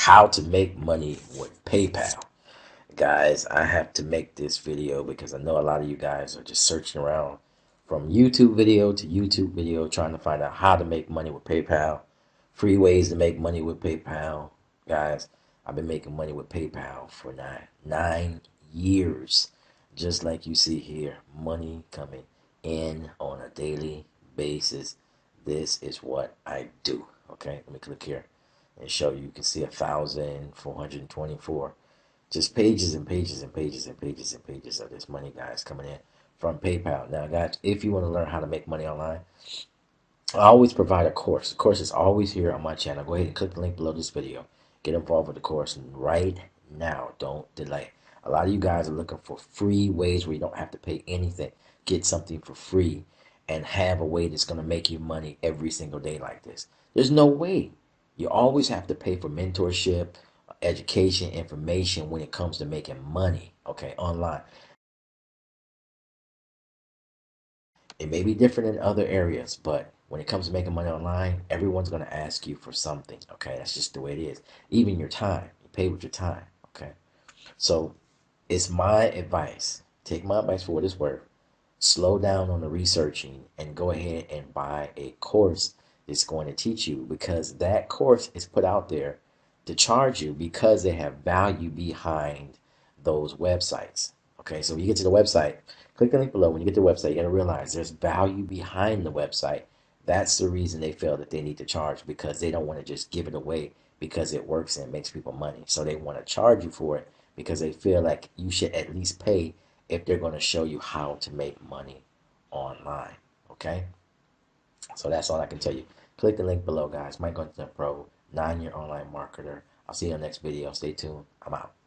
how to make money with PayPal. Guys, I have to make this video because I know a lot of you guys are just searching around from YouTube video to YouTube video trying to find out how to make money with PayPal, free ways to make money with PayPal. Guys, I've been making money with PayPal for nine years, just like you see here, money coming in on a daily basis. This is what I do. Okay, let me click here and show you. You can see 1,424 just pages and pages and pages and pages and pages of this money, guys, coming in from PayPal. Now, guys, if you want to learn how to make money online, I always provide a course. The course is always here on my channel. Go ahead and click the link below this video. Get involved with the course right now. Don't delay. A lot of you guys are looking for free ways where you don't have to pay anything. Get something for free and have a way that's going to make you money every single day like this. There's no way. You always have to pay for mentorship, education, information when it comes to making money, okay, online. It may be different in other areas, but when it comes to making money online, everyone's going to ask you for something, okay? That's just the way it is. Even your time. You pay with your time, okay? So it's my advice. Take my advice for what it's worth. Slow down on the researching and go ahead and buy a course that's going to teach you, because that course is put out there to charge you because they have value behind those websites. Okay, so when you get to the website, click the link below. When you get to the website, you're gonna realize there's value behind the website. That's the reason they feel that they need to charge, because they don't want to just give it away because it works and it makes people money. So they want to charge you for it because they feel like you should at least pay if they're going to show you how to make money online, okay? So that's all I can tell you. Click the link below, guys. Mike Gunther Pro, 9-year online marketer. I'll see you in the next video. Stay tuned. I'm out.